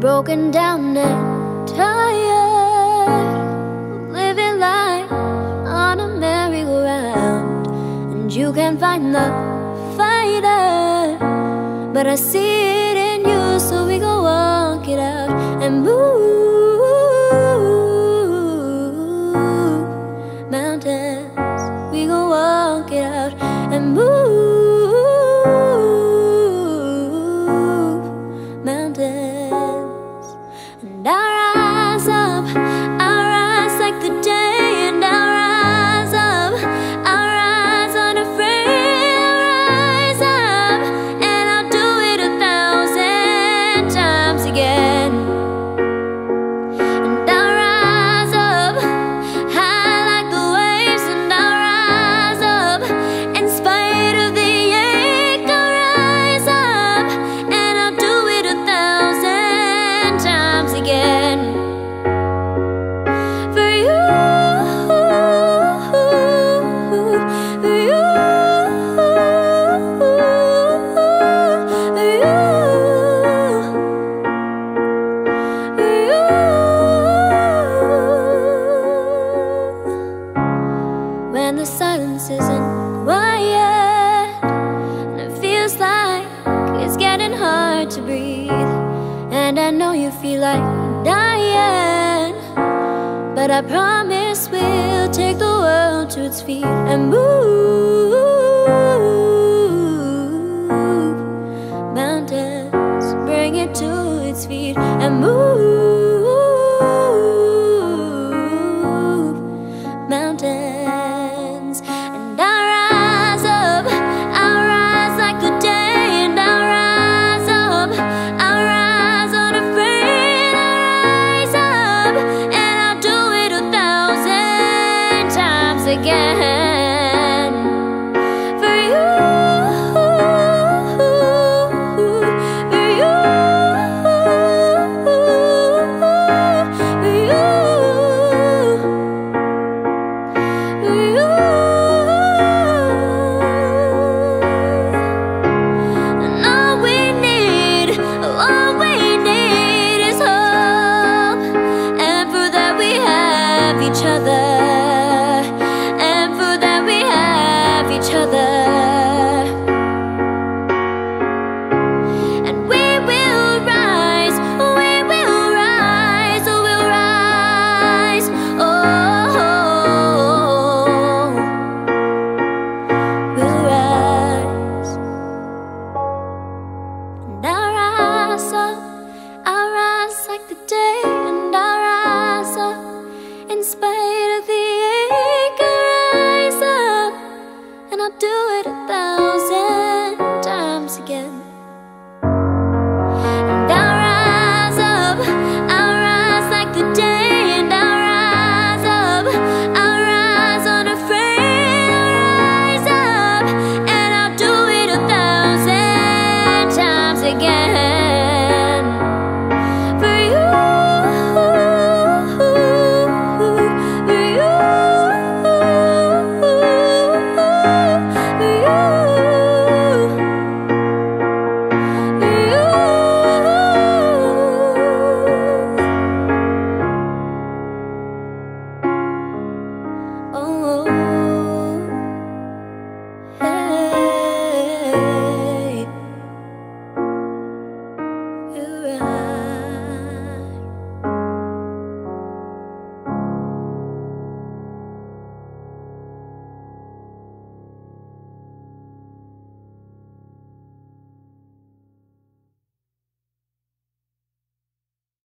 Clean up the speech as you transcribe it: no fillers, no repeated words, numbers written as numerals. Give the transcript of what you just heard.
Broken down and tired, living life on a merry-go-round, and you can't find the fighter, but I see it in you, so we go walk it out and move mountains. We go walk it out and move. I promise we'll take the world to its feet and move mountains, bring it to its feet and move mountains. And I rise up, I rise like the day, and I rise up, I rise unafraid, I rise up. Again. Again.